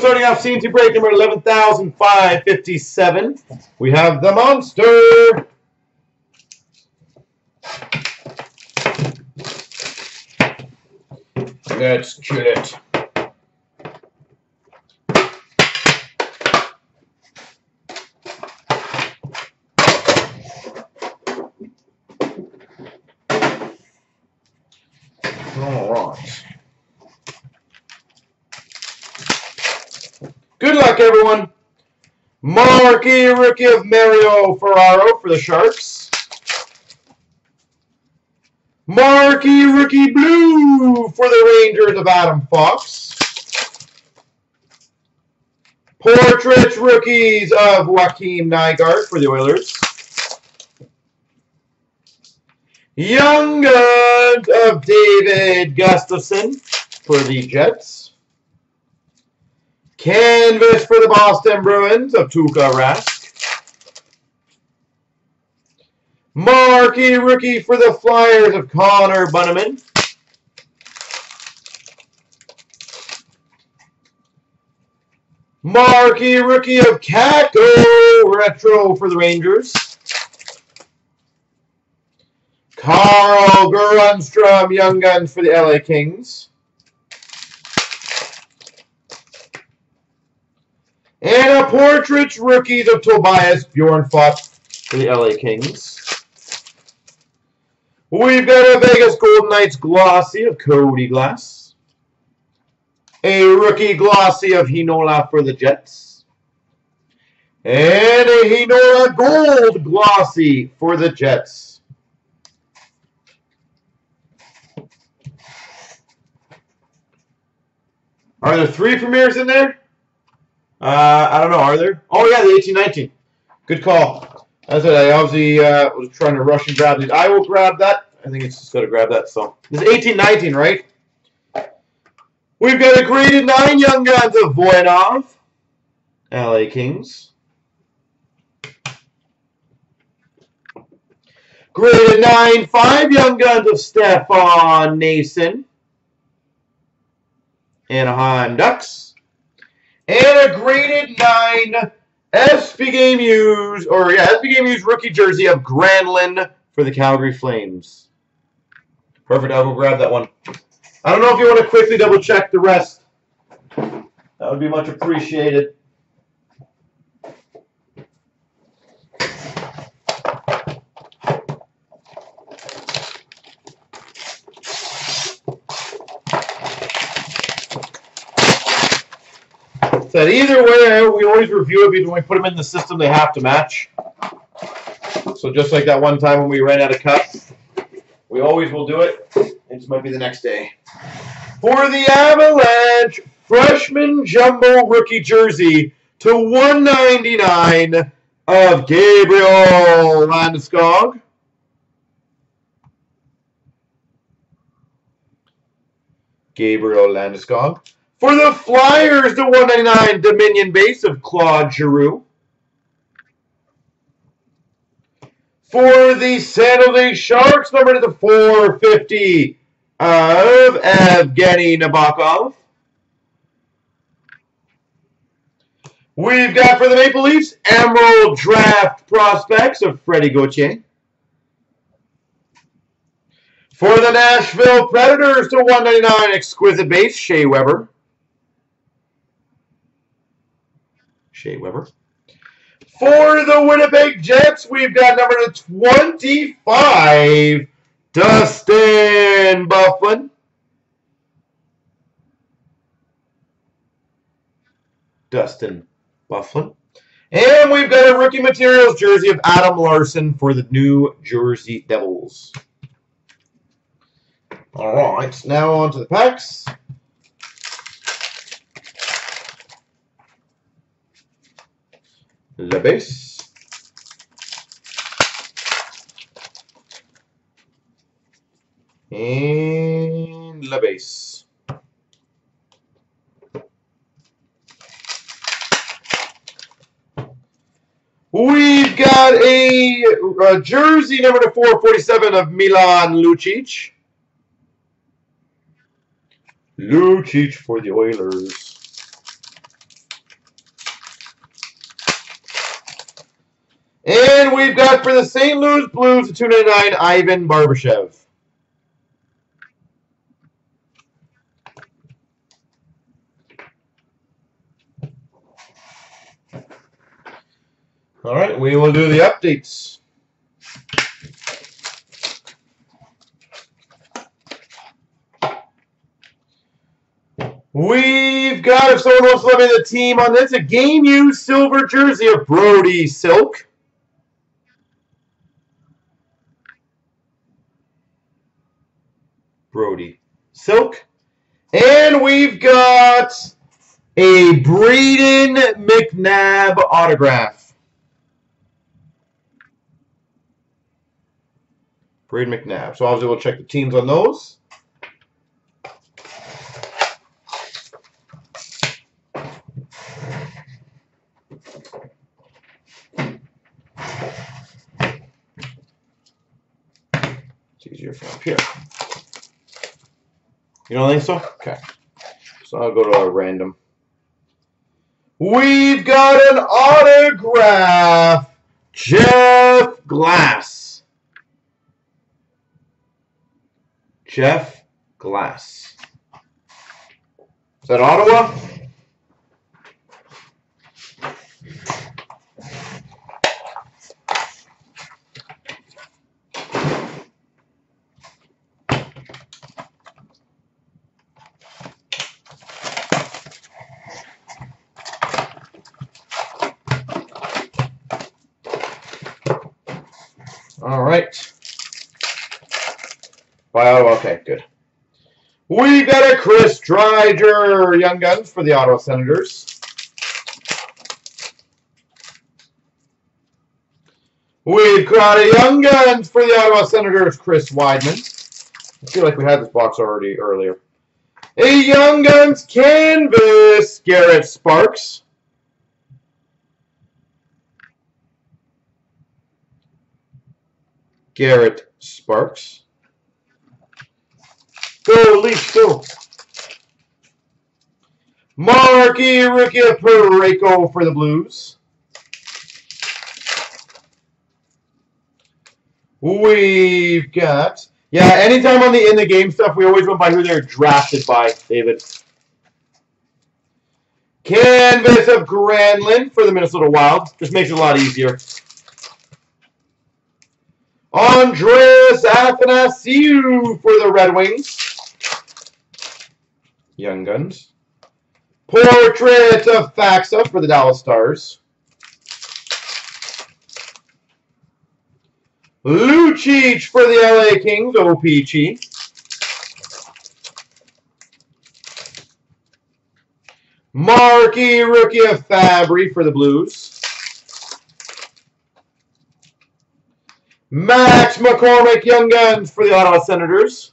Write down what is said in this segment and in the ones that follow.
starting off CNC break number 11,557. We have the Monster. Let's kill it. Good luck, everyone. Marquee rookie of Mario Ferraro for the Sharks. Marquee rookie blue for the Rangers of Adam Fox. Portrait rookies of Joaquin Nygaard for the Oilers. Young Guns of David Gustafson for the Jets. Canvas for the Boston Bruins of Tuukka Rask. Marquee rookie for the Flyers of Connor Bunneman. Marquee rookie of Kako Retro for the Rangers. Carl Grundstrom, Young Guns for the LA Kings. And a portrait rookie of Tobias Bjornfot for the LA Kings. We've got a Vegas Golden Knights glossy of Cody Glass. A rookie glossy of Hinola for the Jets. And a Hinola gold glossy for the Jets. Are there three premieres in there? I don't know, are there? Oh, yeah, the 18-19. Good call. As I said, I obviously was trying to rush and grab these. I will grab that. I think it's just got to grab that. So this is 18-19, right? We've got a graded 9 Young Guns of Voynov, LA Kings. Graded 9-5 Young Guns of Stefan Nason, Anaheim Ducks. And a graded 9 SB Game Use rookie jersey of Granlund for the Calgary Flames. Perfect, I'll go grab that one. I don't know if you want to quickly double check the rest. That would be much appreciated. That either way, we always review it. When we put them in the system, they have to match. So just like that one time when we ran out of cups, we always will do it. It just might be the next day. For the Avalanche, freshman jumbo rookie jersey to 199 of Gabriel Landeskog. Gabriel Landeskog. For the Flyers, the 199 Dominion base of Claude Giroux. For the San Jose Sharks, number to the 450 of Evgeny Nabokov. We've got for the Maple Leafs, Emerald Draft Prospects of Freddie Gauthier. For the Nashville Predators, to 199 Exquisite base, Shea Weber. Shea Weber. For the Winnipeg Jets, we've got number 25, Dustin Bufflin. Dustin Bufflin. And we've got a rookie materials jersey of Adam Larson for the New Jersey Devils. All right, now on to the packs. The base. And the base. We've got a jersey number to 447 of Milan Lucic. Lucic for the Oilers. for the St. Louis Blues, the 299, Ivan Barbashev. All right, we will do the updates. We've got, if someone wants to let me the team on this, a game-used silver jersey of Brody Silk. Brody Silk. And we've got a Breeden McNabb autograph. Breeden McNabb. So obviously we'll check the teams on those. Here. You don't think so? Okay. So I'll go to a random. We've got an autograph. Jeff Glass. Jeff Glass. Is that Ottawa? All right. Wow, okay, good. We got a Chris Driedger Young Guns for the Ottawa Senators. We've got a Young Guns for the Ottawa Senators, Chris Weidman. I feel like we had this box already earlier. A Young Guns Canvas, Garrett Sparks. Garrett Sparks. Go, Leafs, go. Marky Ricky Pareko for the Blues. We've got, yeah, anytime on the in the game stuff, we always went by who they're drafted by, David. Canvas of Granlund for the Minnesota Wild. Just makes it a lot easier. Andreas Athanasiou for the Red Wings. Young Guns. Portrait of Faxa for the Dallas Stars. Lucic for the LA Kings, OPG. Marky Rookie of Fabry for the Blues. Max McCormick, Young Guns for the Ottawa Senators.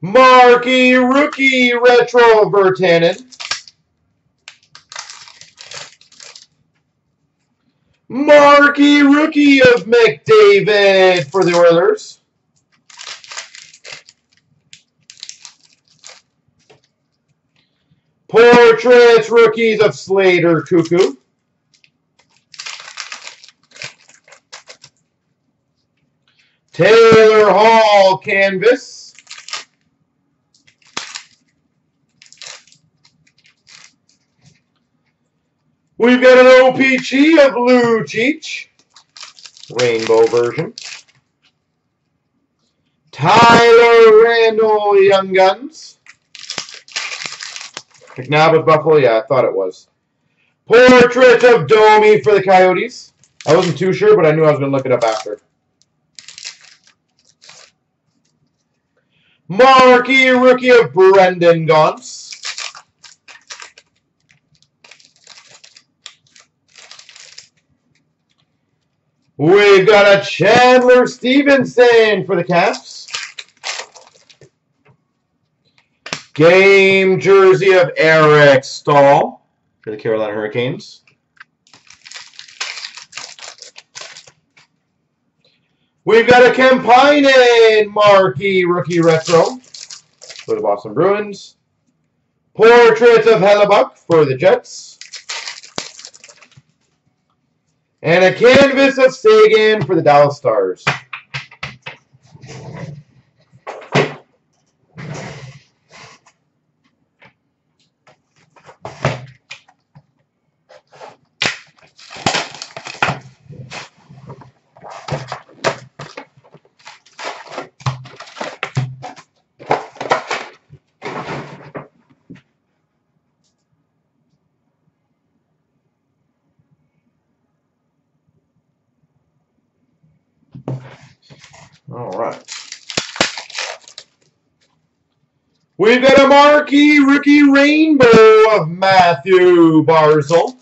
Marky Rookie, Retro Virtanen. Marky Rookie of McDavid for the Oilers. Portraits, Rookies of Slater, Cuckoo. Taylor Hall Canvas. We've got an OPG of Lucic. Rainbow version. Tyler Randall Young Guns. McNabb of Buffalo, yeah, I thought it was. Portrait of Domi for the Coyotes. I wasn't too sure, but I knew I was going to look it up after. Marky Rookie of Brendan Gaunce. We've got a Chandler Stevenson for the Caps. Game jersey of Eric Stahl for the Carolina Hurricanes. We've got a Kempinen Marquee Rookie Retro for the Boston Bruins. Portrait of Hellebuck for the Jets. And a canvas of Sagan for the Dallas Stars. All right. We've got a marquee rookie rainbow of Matthew Barzal.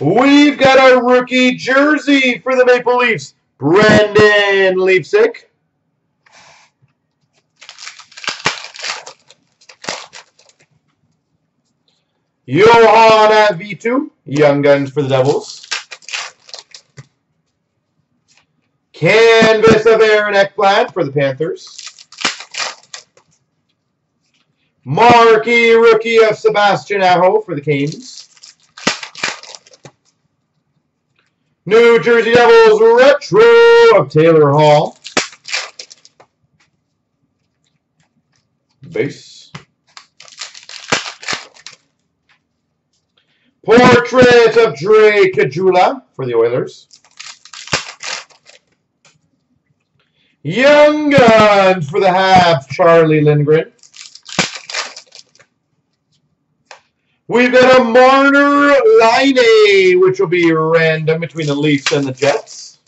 We've got a rookie jersey for the Maple Leafs, Brendan Leipzig. Johanna V2, Young Guns for the Devils. Canvas of Aaron Ekblad for the Panthers. Marquee rookie of Sebastian Aho for the Canes. New Jersey Devils retro of Taylor Hall. Base. Portrait of Dre Caggiula for the Oilers. Young Guns for the Habs, Charlie Lindgren. We've got a Marner Line, which will be random between the Leafs and the Jets.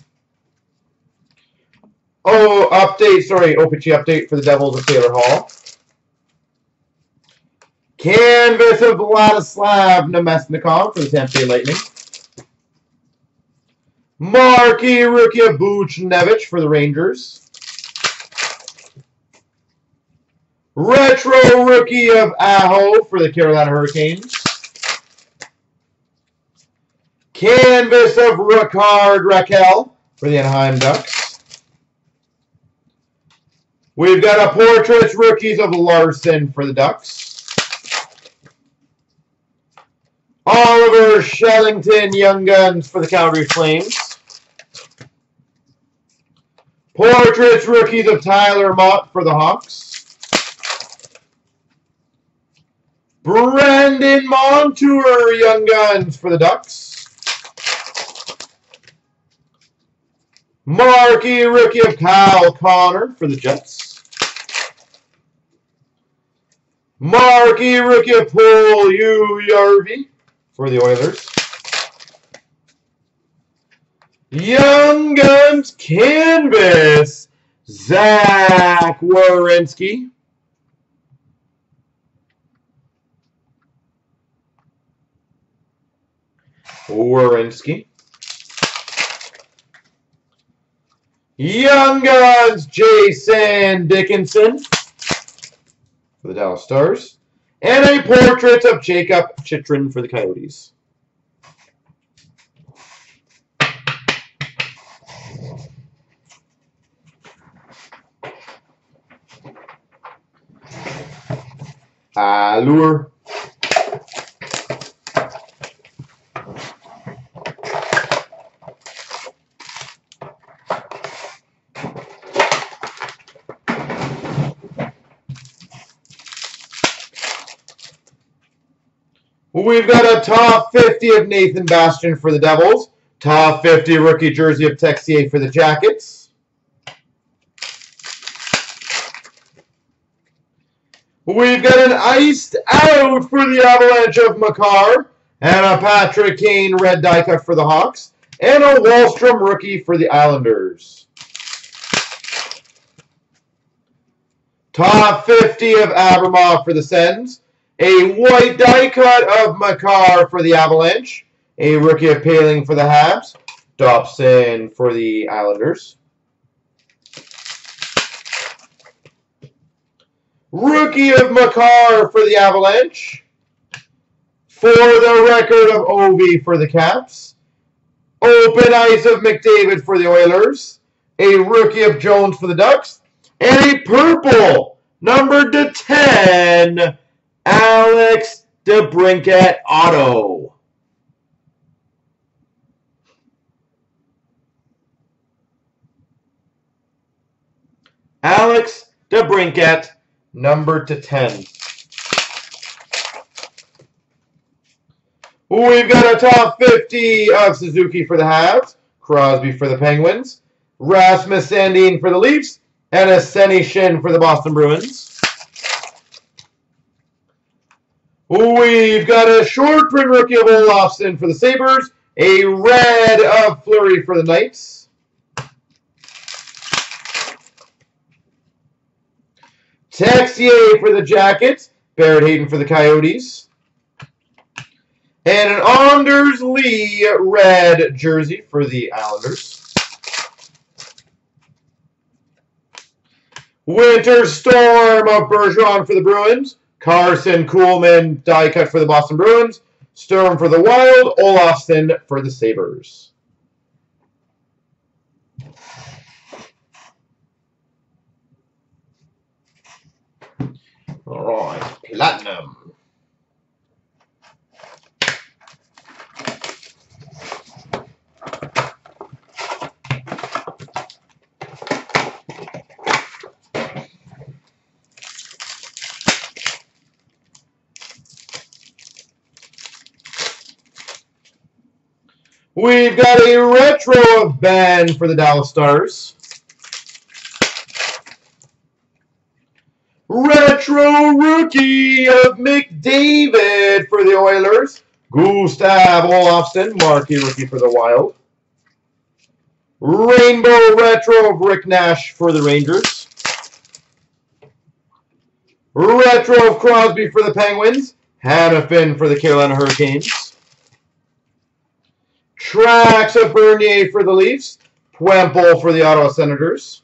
Oh, update, sorry, OPG update for the Devils of Taylor Hall. Canvas of Vladislav Namestnikov for the Tampa Bay Lightning. Marquee rookie of Buchnevich for the Rangers. Retro rookie of Aho for the Carolina Hurricanes. Canvas of Rickard Raquel for the Anaheim Ducks. We've got a portraits rookies of Larson for the Ducks. Oliver Shellington Young Guns for the Calgary Flames. Portraits rookies of Tyler Mott for the Hawks. Brandon Montour, Young Guns for the Ducks. Marquee rookie of Kyle Connor for the Jets. Marquee rookie of Paul Yarvi for the Oilers. Young Guns canvas, Zach Werenski. Young Guns, Jason Dickinson for the Dallas Stars. And a portrait of Jacob Chitrin for the Coyotes. Allure. We've got a top 50 of Nathan Bastion for the Devils. Top 50 rookie jersey of Texier for the Jackets. We've got an iced out for the Avalanche of Makar. And a Patrick Kane red die cut for the Hawks. And a Wahlstrom rookie for the Islanders. Top 50 of Abramov for the Sens. A white die cut of Makar for the Avalanche. A rookie of Paling for the Habs. Dobson for the Islanders. Rookie of Makar for the Avalanche. For the record of Ovi for the Caps. Open ice of McDavid for the Oilers. A rookie of Jones for the Ducks. And a purple, numbered to 10. Alex DeBrincat Auto. Alex DeBrincat, number to 10. We've got a top 50 of Suzuki for the Habs, Crosby for the Penguins, Rasmus Sandin for the Leafs, and Senny Shin for the Boston Bruins. We've got a short print rookie of Olofsson for the Sabres, a red of Fleury for the Knights. Texier for the Jackets, Barrett Hayden for the Coyotes. And an Anders Lee red jersey for the Islanders. Winter Storm of Bergeron for the Bruins. Carson Kuhlman die cut for the Boston Bruins. Sturm for the Wild. Olofsson for the Sabres. All right, Platinum. We've got a retro of Ben for the Dallas Stars. Retro rookie of McDavid for the Oilers. Gustav Olofsson, marquee rookie for the Wild. Rainbow retro of Rick Nash for the Rangers. Retro of Crosby for the Penguins. Hannafin for the Carolina Hurricanes. Tracks of Bernier for the Leafs. Puempel for the Ottawa Senators.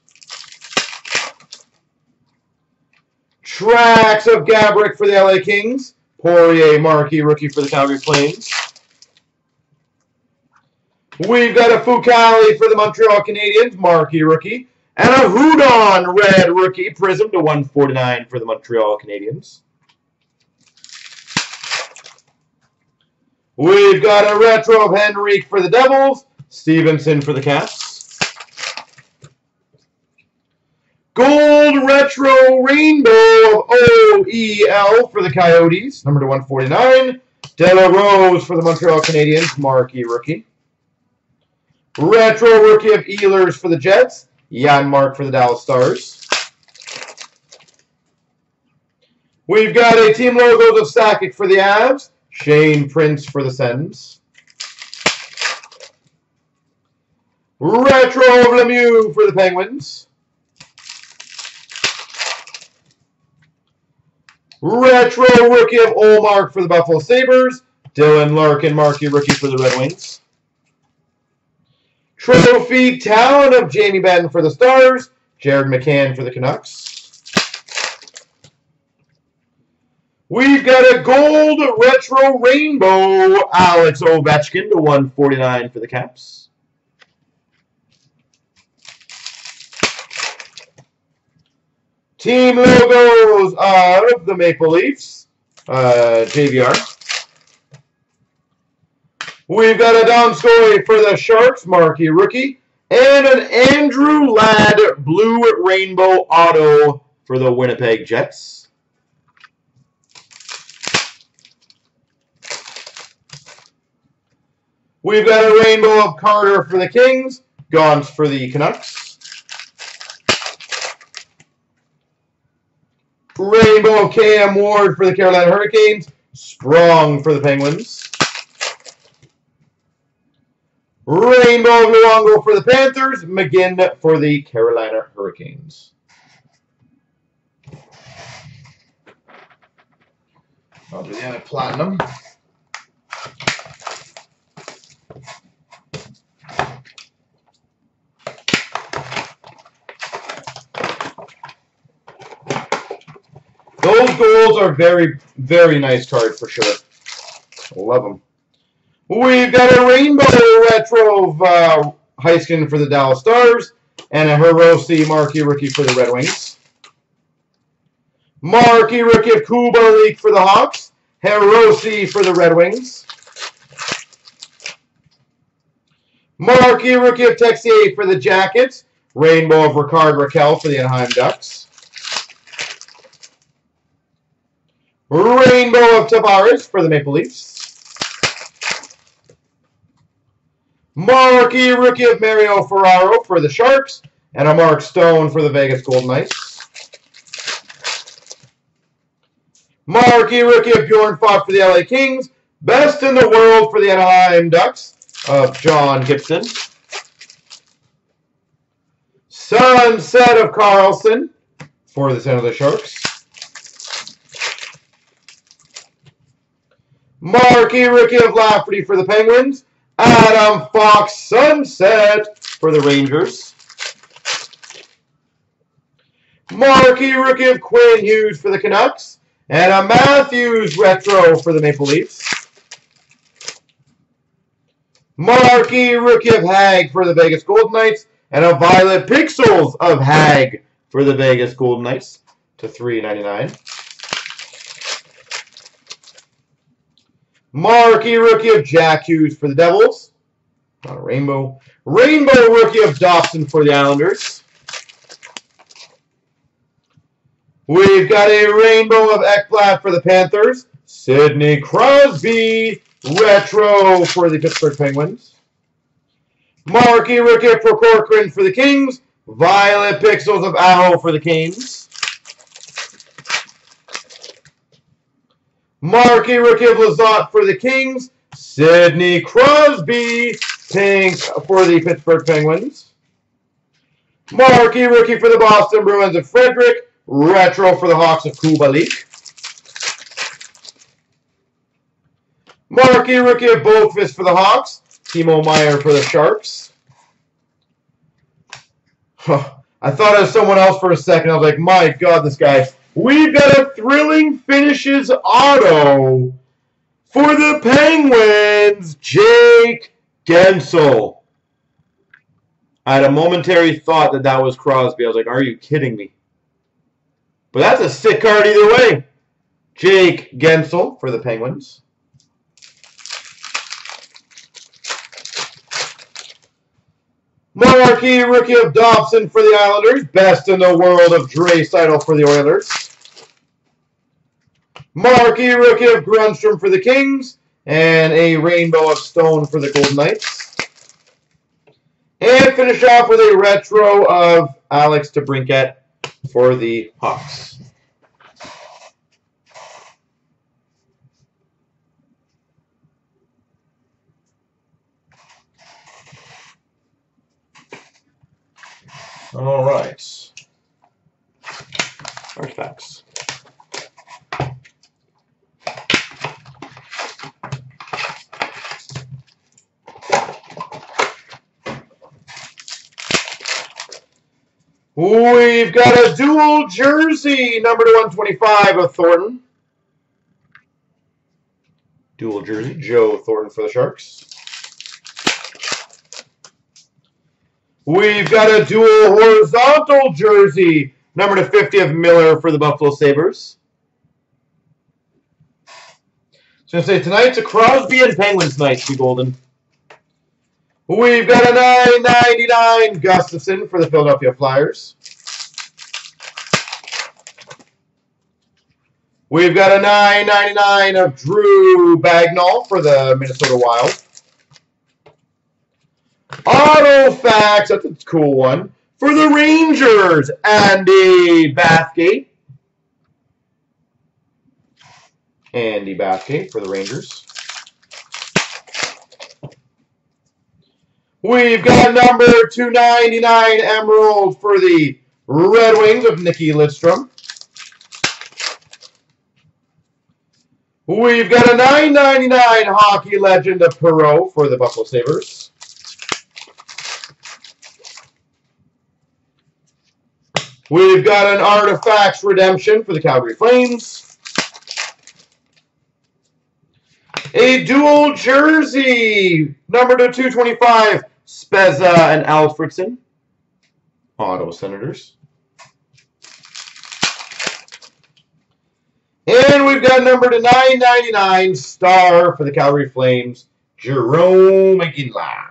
Tracks of Gabrick for the LA Kings. Poirier, marquee rookie for the Calgary Flames. We've got a Fucali for the Montreal Canadiens, marquee rookie. And a Houdon red rookie, prism to 149 for the Montreal Canadiens. We've got a retro of Henrique for the Devils, Stevenson for the Caps. Gold retro rainbow of OEL for the Coyotes, number to 149. De La Rose for the Montreal Canadiens, marquee rookie. Retro rookie of Ehlers for the Jets, Janmark for the Dallas Stars. We've got a team logos of Sakic for the Avs. Shane Prince for the Sens. Retro of Lemieux for the Penguins. Retro rookie of Ullmark for the Buffalo Sabres. Dylan Larkin, marquee rookie for the Red Wings. Trophy Talent of Jamie Benn for the Stars. Jared McCann for the Canucks. We've got a gold retro rainbow, Alex Ovechkin to 149 for the Caps. Team logos of the Maple Leafs, JVR. We've got a Donskoy for the Sharks, marquee rookie. And an Andrew Ladd blue rainbow auto for the Winnipeg Jets. We've got a rainbow of Carter for the Kings, Gaunt for the Canucks. Rainbow of Cam Ward for the Carolina Hurricanes, Strong for the Penguins. Rainbow of Luongo for the Panthers, McGinn for the Carolina Hurricanes. I'll do the other platinum. Those goals are very, very nice card for sure. Love them. We've got a rainbow retro of Heiskanen for the Dallas Stars and a Hirose marquee rookie for the Red Wings. Marquee rookie of Kubalik for the Hawks. Hirose for the Red Wings. Marquee rookie of Texier for the Jackets. Rainbow of Rickard Raquel for the Anaheim Ducks. Rainbow of Tavares for the Maple Leafs. Marquee Rookie of Mario Ferraro for the Sharks. And a Mark Stone for the Vegas Golden Knights. Marquee Rookie of Bjornfot for the LA Kings. Best in the world for the Anaheim Ducks of John Gibson. Sunset of Carlson for the San Jose Sharks. Marquee Rookie of Lafferty for the Penguins. Adam Fox Sunset for the Rangers. Marquee Rookie of Quinn Hughes for the Canucks. And a Matthews Retro for the Maple Leafs. Marquee Rookie of Hag for the Vegas Golden Knights. And a Violet Pixels of Hag for the Vegas Golden Knights to $3.99. Marquee Rookie of Jack Hughes for the Devils. Not a rainbow. Rainbow Rookie of Dobson for the Islanders. We've got a Rainbow of Ekblad for the Panthers. Sidney Crosby Retro for the Pittsburgh Penguins. Marquee Rookie of Prokhorkin for the Kings. Violet Pixels of Aho for the Canes. Marquee Rookie of Lizotte for the Kings. Sidney Crosby Pink for the Pittsburgh Penguins. Marquee Rookie for the Boston Bruins of Frederick. Retro for the Hawks of Kubalik. Marquee Rookie of Boakvist for the Hawks. Timo Meyer for the Sharks. Huh. I thought it was someone else for a second. I was like, my God, this guy. We've got a Thrilling Finishes auto for the Penguins, Jake Gensel. I had a momentary thought that that was Crosby. I was like, are you kidding me? But that's a sick card either way. Jake Gensel for the Penguins. Marquee Rookie of Dobson for the Islanders. Best in the world of Draisaitl for the Oilers. Marquee Rookie of Grundstrom for the Kings. And a Rainbow of Stone for the Golden Knights. And finish off with a Retro of Alex DeBrincat for the Hawks. All right. Artifacts. We've got a dual jersey, number 125 of Thornton. Dual jersey, Joe Thornton for the Sharks. We've got a dual horizontal jersey, number 250 of Miller for the Buffalo Sabres. So I say tonight's a Crosby and Penguins night, be golden. We've got a $9.99 Gustafson for the Philadelphia Flyers. We've got a $9.99 of Drew Bagnall for the Minnesota Wild. Auto Facts, that's a cool one. For the Rangers, Andy Bathgate. Andy Bathgate for the Rangers. We've got number 299 Emerald for the Red Wings of Nicky Lidstrom. We've got a 999 Hockey Legend of Perreault for the Buffalo Sabres. We've got an Artifacts Redemption for the Calgary Flames. A dual jersey, number 225. Spezza and Alfredson, Auto Senators. And we've got number 999, Star for the Calgary Flames, Jerome McGinley.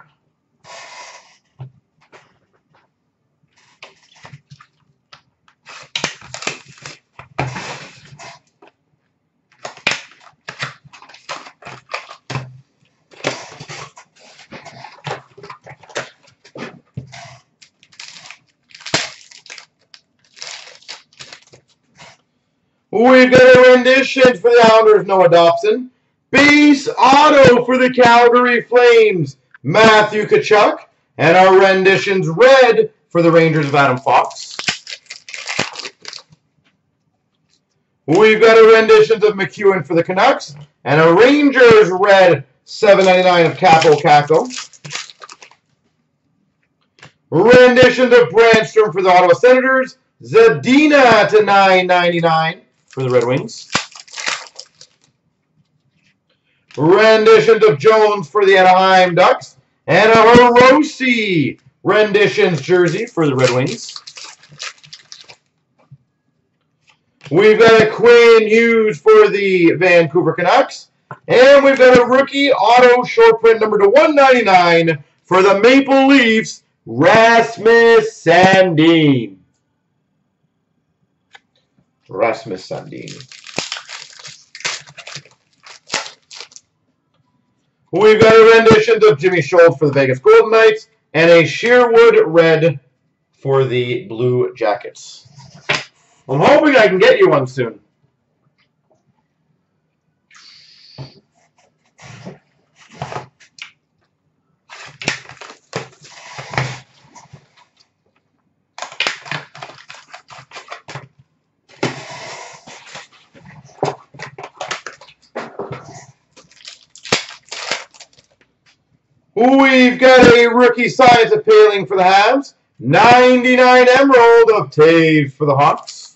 We've got a rendition for the Islanders, Noah Dobson. Base auto for the Calgary Flames, Matthew Tkachuk. And our rendition's red for the Rangers of Adam Fox. We've got a rendition of McEwen for the Canucks. And a Rangers red, $7.99 of Capo Caco. Rendition of Brandstrom for the Ottawa Senators. Zadina to $9.99 for the Red Wings. Rendition of Jones for the Anaheim Ducks. And a Hirose renditions jersey for the Red Wings. We've got a Quinn Hughes for the Vancouver Canucks. And we've got a rookie auto short print number to $1.99 for the Maple Leafs, Rasmus Sandin. Rasmus Sandin. We've got a rendition of Jimmy Schultz for the Vegas Golden Knights and a Sherwood red for the Blue Jackets. I'm hoping I can get you one soon. We've got a rookie size of Paling for the Habs. 99 Emerald of Tave for the Hawks.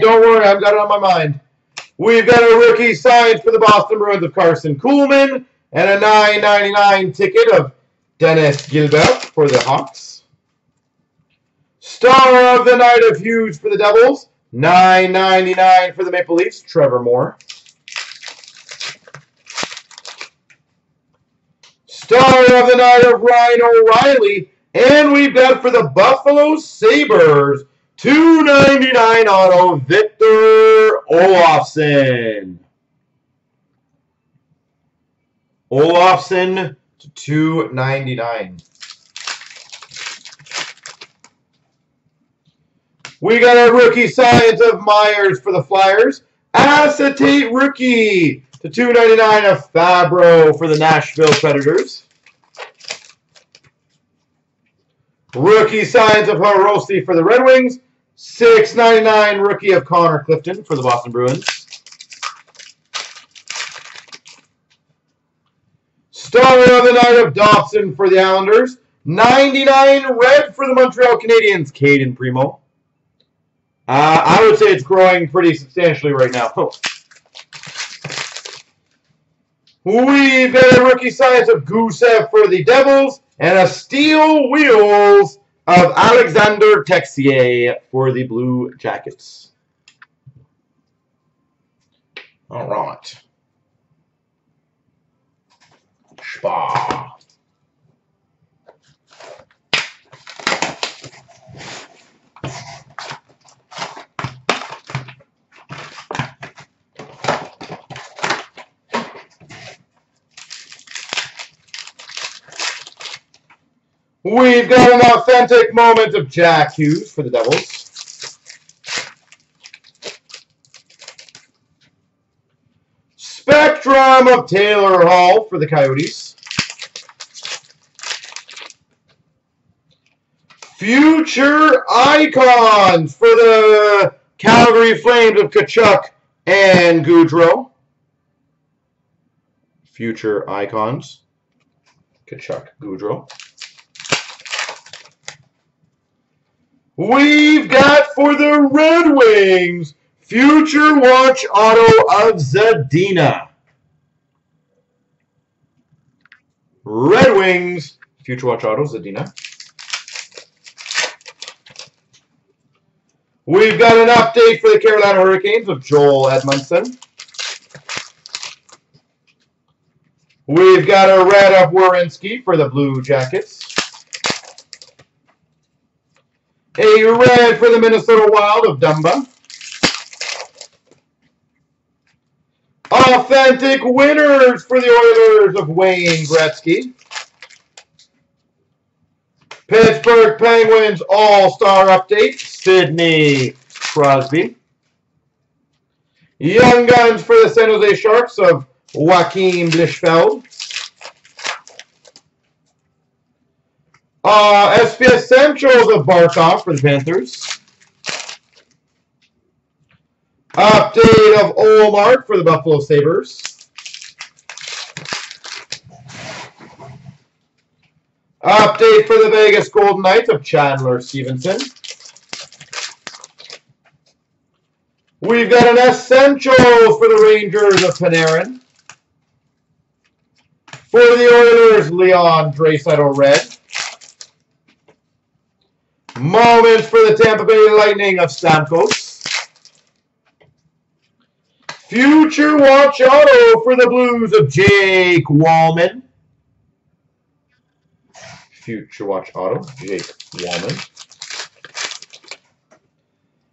Don't worry, I've got it on my mind. We've got a rookie size for the Boston Bruins of Carson Kuhlman. And a $9.99 ticket of Dennis Gilbert for the Hawks. Star of the Night of Hughes for the Devils. $9.99 for the Maple Leafs, Trevor Moore. Star of the Night of Ryan O'Reilly, and we've got for the Buffalo Sabres, $2.99 auto, Victor Olofsson. Olofsson to $2.99. We got a rookie signed of Myers for the Flyers, acetate rookie. The $2.99 of Fabro for the Nashville Predators. Rookie signs of Hirose for the Red Wings. $6.99 rookie of Connor Clifton for the Boston Bruins. Star of the Night of Dobson for the Islanders. 99 red for the Montreal Canadiens, Caden Primo. I would say it's growing pretty substantially right now. We've got a rookie signs of Gusev for the Devils and a steel wheels of Alexander Texier for the Blue Jackets. All right. Spa. We've got an authentic moment of Jack Hughes for the Devils. Spectrum of Taylor Hall for the Coyotes. Future Icons for the Calgary Flames of Tkachuk and Goudreau. Future Icons. Tkachuk, Goudreau. We've got for the Red Wings, Future Watch Auto of Zadina. Red Wings, Future Watch Auto, Zadina. We've got an update for the Carolina Hurricanes of Joel Edmondson. We've got a red of Werenski for the Blue Jackets. A red for the Minnesota Wild of Dumba. Authentic winners for the Oilers of Wayne Gretzky. Pittsburgh Penguins All-Star Update, Sidney Crosby. Young Guns for the San Jose Sharks of Joachim Blichfeld. SPS Centrals of Barkov for the Panthers. Update of Olmark for the Buffalo Sabres. Update for the Vegas Golden Knights of Chandler Stevenson. We've got an Essentials for the Rangers of Panarin. For the Oilers, Leon Draisaitl red. Moments for the Tampa Bay Lightning of Stamkos. Future Watch Auto for the Blues of Jake Wallman. Future Watch Auto, Jake Wallman.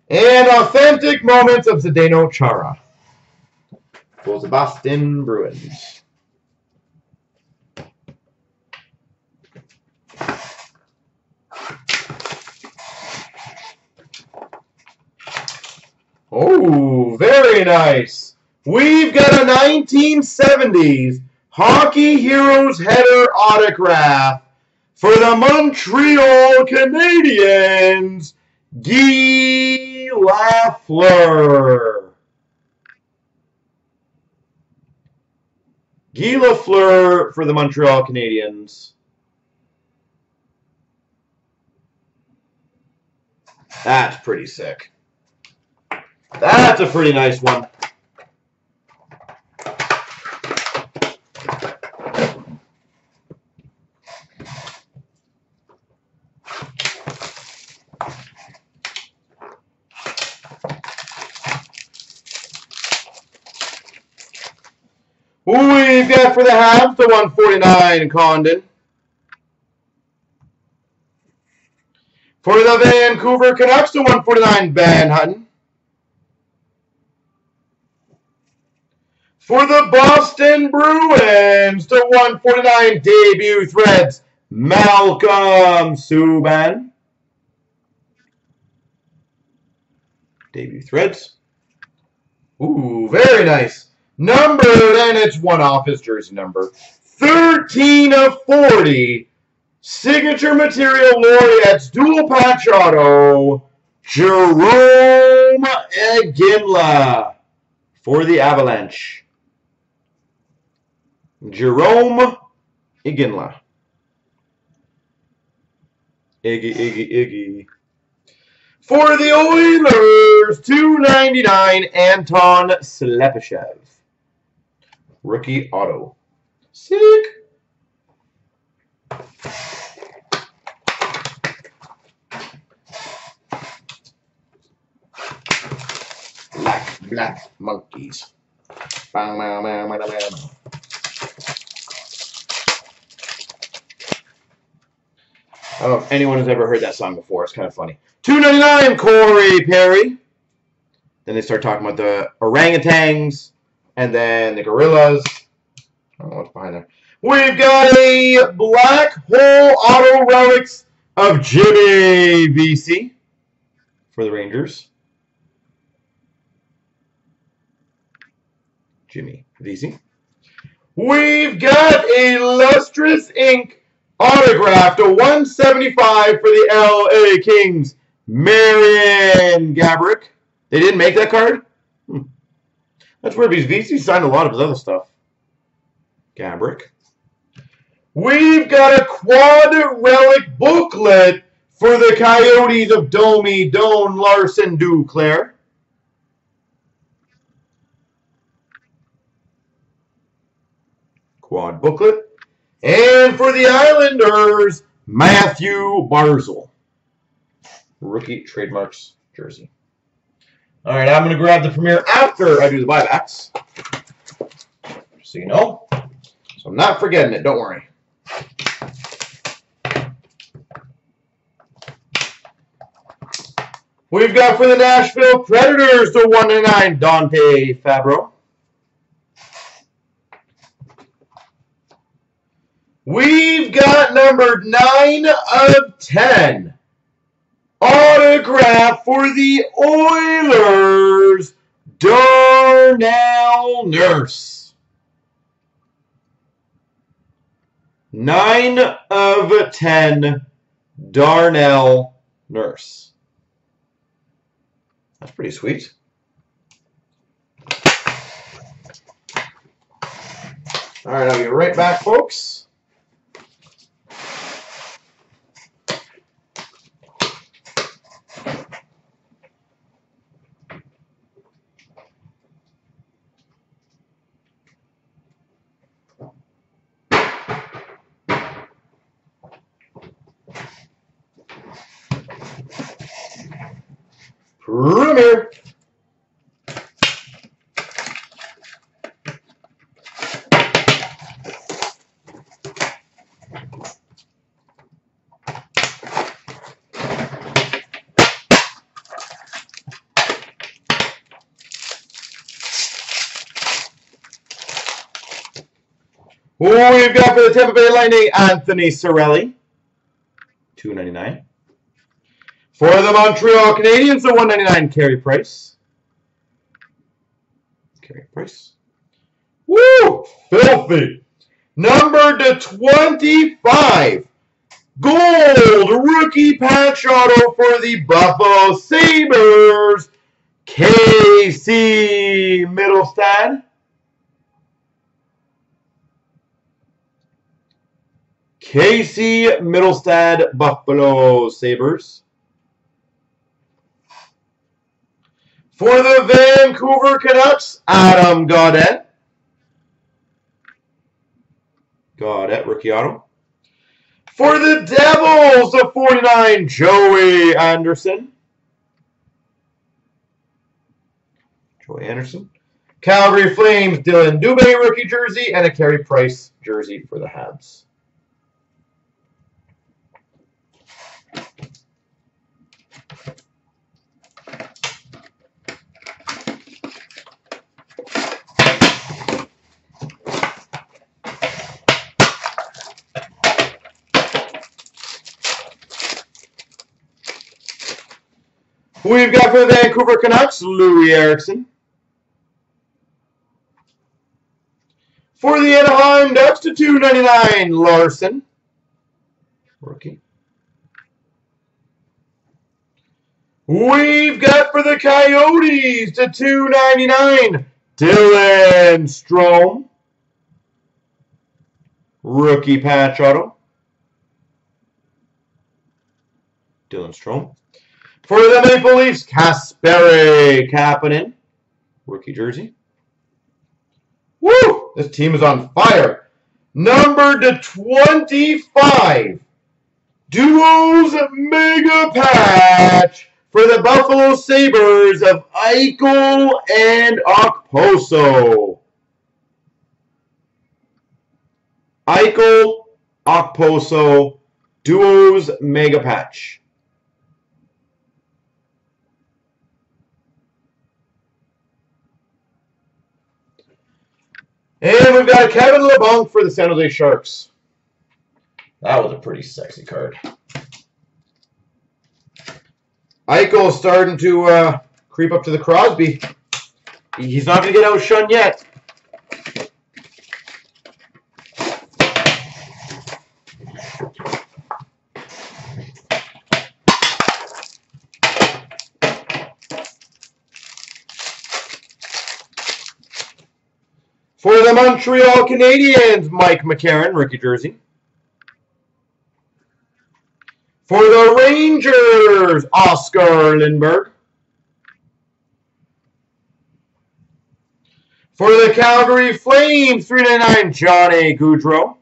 And Authentic Moments of Zdeno Chara. For the Boston Bruins. Oh, very nice. We've got a 1970s Hockey Heroes header autograph for the Montreal Canadiens, Guy Lafleur. Guy Lafleur for the Montreal Canadiens. That's pretty sick. That's a pretty nice one. We've got for the Habs the 149 Condon. For the Vancouver Canucks the 149 Van Hutten. For the Boston Bruins the 149 debut threads Malcolm Subban. Debut threads. Ooh, very nice. Numbered, and it's one off his jersey number. 13 of 40. Signature material laureates, dual patch auto, Jerome Iginla for the Avalanche. Jerome Iginla. Iggy. For the Oilers, 299 Anton Slepyshev. Rookie auto. Sick. Black monkeys. I don't know if anyone has ever heard that song before. It's kind of funny. 299 Corey Perry. Then they start talking about the orangutans. And then the Gorillas. I don't know what's behind there. We've got a Black Hole Auto Relics of Jimmy VC for the Rangers. Jimmy VC. We've got a Lustrous Ink autograph to 175 for the LA Kings, Marian Gaborik. They didn't make that card? That's weird because VC signed a lot of his other stuff. Gaborik. We've got a quad relic booklet for the Coyotes of Domi, Doan, Larson, Duclair. Quad booklet. And for the Islanders, Matthew Barzal. Rookie trademarks jersey. All right, I'm going to grab the premiere after I do the buybacks, just so you know. So I'm not forgetting it, don't worry. We've got for the Nashville Predators the 199 Dante Fabro. We've got numbered 9 of 10. autograph for the Oilers, Darnell Nurse. 9 of 10, Darnell Nurse. That's pretty sweet. All right, I'll be right back, folks. Rumor. We've got for the Tampa Bay Lightning, Anthony Cirelli, $2.99. For the Montreal Canadiens, the $1.99, Carey Price. Carey Price. Woo! Filthy. Number to 25. Gold rookie patch auto for the Buffalo Sabres, KC Middlestad. KC Middlestad, Buffalo Sabres. For the Vancouver Canucks, Adam Gaudette. Gaudette, rookie auto. For the Devils, the 49, Joey Anderson. Joey Anderson. Calgary Flames, Dylan Dubé, rookie jersey, and a Carey Price jersey for the Habs. We've got for the Vancouver Canucks, Louis Erickson. For the Anaheim Ducks, to $2.99, Larson. Rookie. We've got for the Coyotes, to $2.99, Dylan Strome. Rookie patch auto. Dylan Strome. For the Maple Leafs, Kasperi Kapanen, rookie jersey. Woo! This team is on fire. Number to 25, Duos Mega Patch for the Buffalo Sabres of Eichel and Okposo. Eichel, Okposo, Duos Mega Patch. And we've got Kevin LeBlanc for the San Jose Sharks. That was a pretty sexy card. Eichel starting to creep up to the Crosby. He's not going to get outshone yet. For the Montreal Canadiens, Mike McCarron, rookie jersey. For the Rangers, Oscar Lindbergh. For the Calgary Flames, $3.99, Johnny Gaudreau.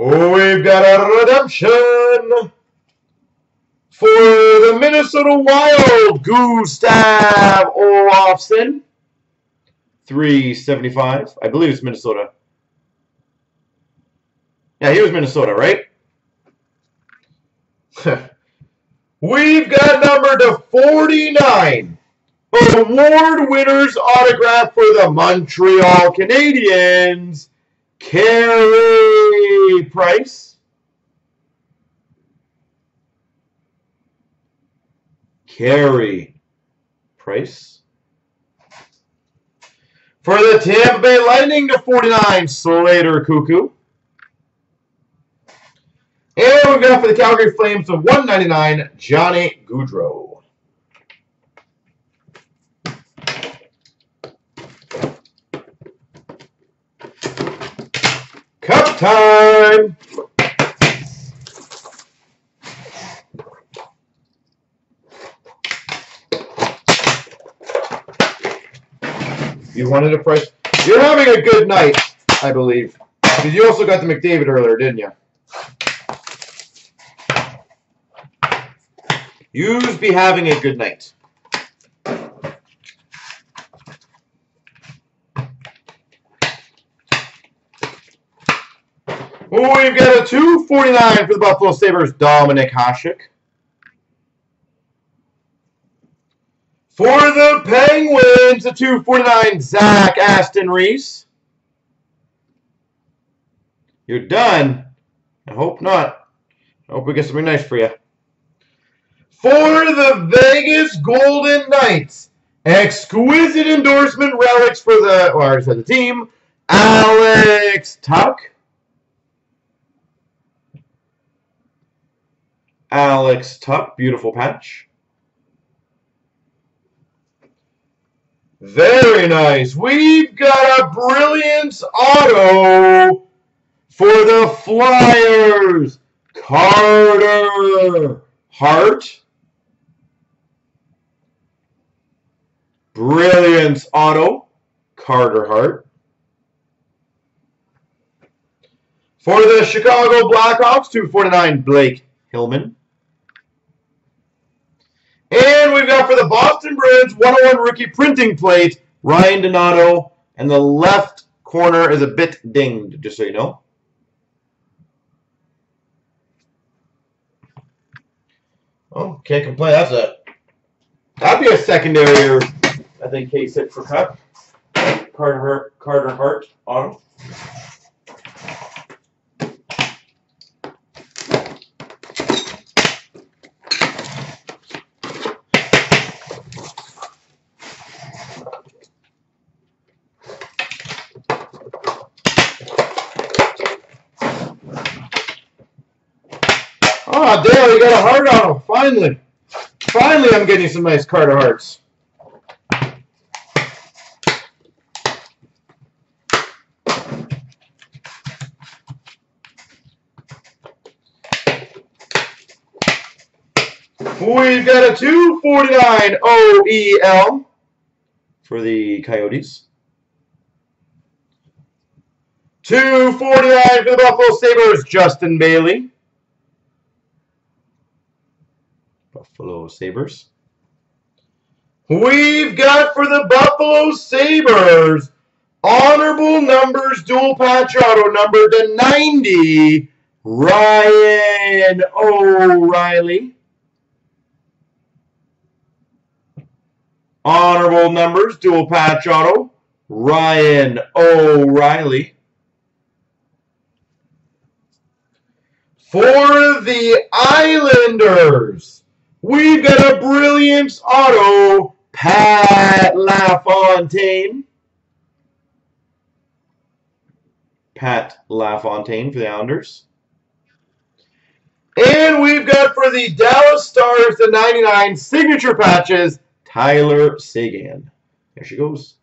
Oh, we've got a redemption. For the Minnesota Wild, Gustav Olofsson, $3.75. I believe it's Minnesota. Yeah, he was Minnesota, right? We've got number to 49. Award winners autograph for the Montreal Canadiens, Carey Price. Carey Price. For the Tampa Bay Lightning /49, Slater Cuckoo. And we've got for the Calgary Flames /199, Johnny Gaudreau. Cup time! You wanted a price? You're having a good night, I believe. Because you also got the McDavid earlier, didn't you? You'd be having a good night. We've got a /249 for the Buffalo Sabres, Dominik Hasek. For the Penguins, a /249, Zach Aston Reese. You're done. I hope not. I hope we get something nice for you. For the Vegas Golden Knights, exquisite endorsement relics for the, or is that the team, Alex Tuck. Alex Tuck, beautiful patch. Very nice. We've got a Brilliance Auto for the Flyers, Carter Hart. Brilliance Auto, Carter Hart. For the Chicago Blackhawks, /249, Blake Hillman. And we've got for the Boston Bruins, 101 rookie printing plate, Ryan Donato. And the left corner is a bit dinged, just so you know. Oh, can't complain. That's a, that'd be a secondary or I think Case it for Cup. Carter Hart auto. Oh, damn, we got a Hart auto. Finally. Finally, I'm getting some nice Carter Harts. We've got a /249 OEL for the Coyotes. /249 for the Buffalo Sabres, Justin Bailey. Buffalo Sabres. We've got for the Buffalo Sabres, honorable numbers dual patch auto number /90, Ryan O'Reilly. Honorable numbers, dual patch auto, Ryan O'Reilly. For the Islanders, we've got a Brilliance auto, Pat LaFontaine. Pat LaFontaine for the Islanders. And we've got for the Dallas Stars, the /99 signature patches, Tyler Seguin. There she goes.